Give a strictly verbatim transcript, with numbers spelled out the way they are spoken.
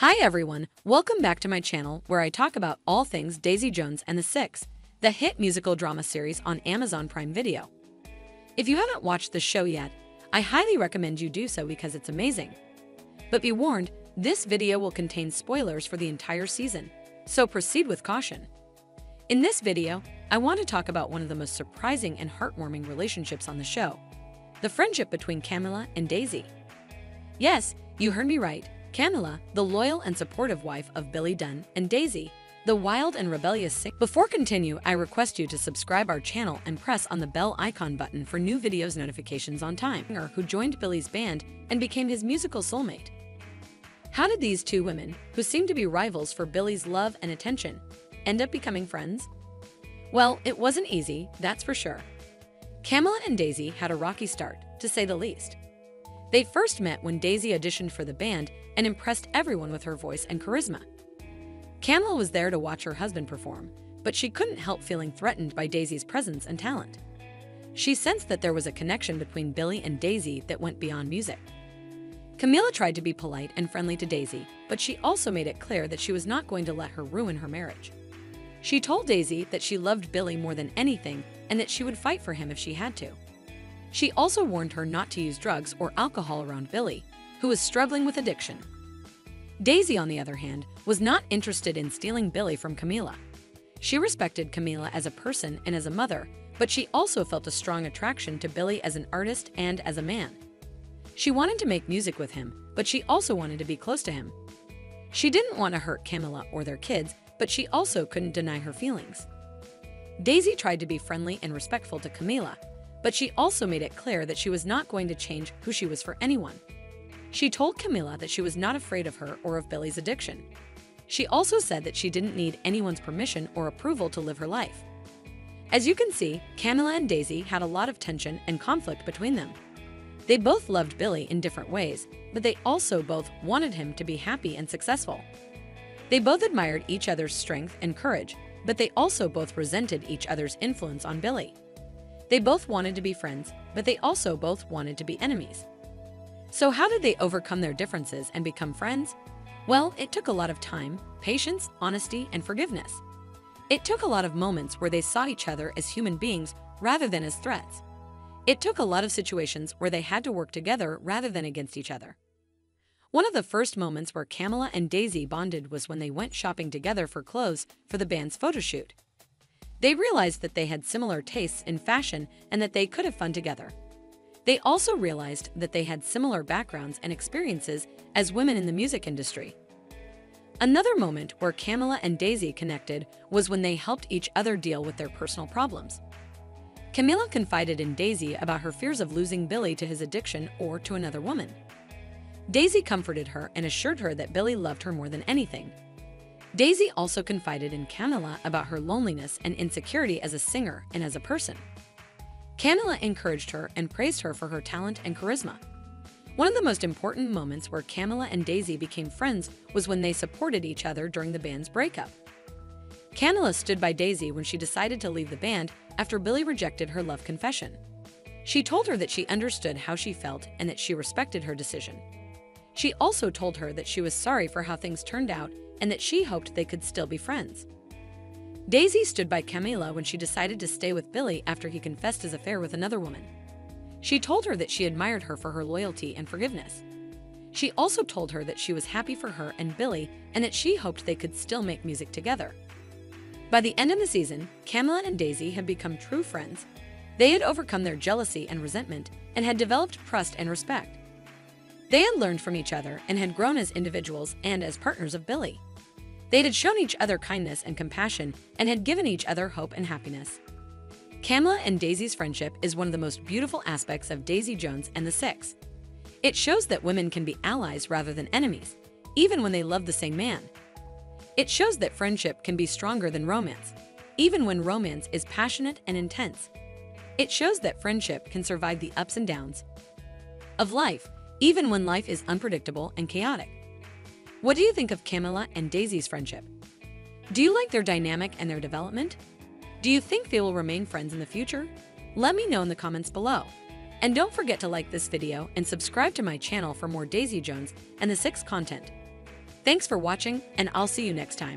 Hi everyone, welcome back to my channel where I talk about all things Daisy Jones and the Six, the hit musical drama series on Amazon Prime Video. If you haven't watched the show yet, I highly recommend you do so because it's amazing. But be warned, this video will contain spoilers for the entire season, so proceed with caution. In this video, I want to talk about one of the most surprising and heartwarming relationships on the show, the friendship between Camila and Daisy. Yes, you heard me right. Camila, the loyal and supportive wife of Billy Dunne, and Daisy, the wild and rebellious singer. Before continue, I request you to subscribe our channel and press on the bell icon button for new videos notifications on time. Who joined Billy's band and became his musical soulmate. How did these two women, who seemed to be rivals for Billy's love and attention, end up becoming friends? Well, it wasn't easy, that's for sure. Camila and Daisy had a rocky start, to say the least. They first met when Daisy auditioned for the band and impressed everyone with her voice and charisma. Camila was there to watch her husband perform, but she couldn't help feeling threatened by Daisy's presence and talent. She sensed that there was a connection between Billy and Daisy that went beyond music. Camila tried to be polite and friendly to Daisy, but she also made it clear that she was not going to let her ruin her marriage. She told Daisy that she loved Billy more than anything and that she would fight for him if she had to. She also warned her not to use drugs or alcohol around Billy, who was struggling with addiction. Daisy, on the other hand, was not interested in stealing Billy from Camila. She respected Camila as a person and as a mother, but she also felt a strong attraction to Billy as an artist and as a man. She wanted to make music with him, but she also wanted to be close to him. She didn't want to hurt Camila or their kids, but she also couldn't deny her feelings. Daisy tried to be friendly and respectful to Camila, but she also made it clear that she was not going to change who she was for anyone. She told Camila that she was not afraid of her or of Billy's addiction. She also said that she didn't need anyone's permission or approval to live her life. As you can see, Camila and Daisy had a lot of tension and conflict between them. They both loved Billy in different ways, but they also both wanted him to be happy and successful. They both admired each other's strength and courage, but they also both resented each other's influence on Billy. They both wanted to be friends, but they also both wanted to be enemies. So how did they overcome their differences and become friends? Well, it took a lot of time, patience, honesty, and forgiveness. It took a lot of moments where they saw each other as human beings rather than as threats. It took a lot of situations where they had to work together rather than against each other. One of the first moments where Camila and Daisy bonded was when they went shopping together for clothes for the band's photo shoot. They realized that they had similar tastes in fashion and that they could have fun together. They also realized that they had similar backgrounds and experiences as women in the music industry. Another moment where Camila and Daisy connected was when they helped each other deal with their personal problems. Camila confided in Daisy about her fears of losing Billy to his addiction or to another woman. Daisy comforted her and assured her that Billy loved her more than anything. Daisy also confided in Camila about her loneliness and insecurity as a singer and as a person. Camila encouraged her and praised her for her talent and charisma. One of the most important moments where Camila and Daisy became friends was when they supported each other during the band's breakup. Camila stood by Daisy when she decided to leave the band after Billy rejected her love confession. She told her that she understood how she felt and that she respected her decision. She also told her that she was sorry for how things turned out and that she hoped they could still be friends. Daisy stood by Camila when she decided to stay with Billy after he confessed his affair with another woman. She told her that she admired her for her loyalty and forgiveness. She also told her that she was happy for her and Billy and that she hoped they could still make music together. By the end of the season, Camila and Daisy had become true friends. They had overcome their jealousy and resentment and had developed trust and respect. They had learned from each other and had grown as individuals and as partners of Billy. They had shown each other kindness and compassion and had given each other hope and happiness. Camila and Daisy's friendship is one of the most beautiful aspects of Daisy Jones and the Six. It shows that women can be allies rather than enemies, even when they love the same man. It shows that friendship can be stronger than romance, even when romance is passionate and intense. It shows that friendship can survive the ups and downs of life, even when life is unpredictable and chaotic. What do you think of Camila and Daisy's friendship? Do you like their dynamic and their development? Do you think they will remain friends in the future? Let me know in the comments below. And don't forget to like this video and subscribe to my channel for more Daisy Jones and the Six content. Thanks for watching, and I'll see you next time.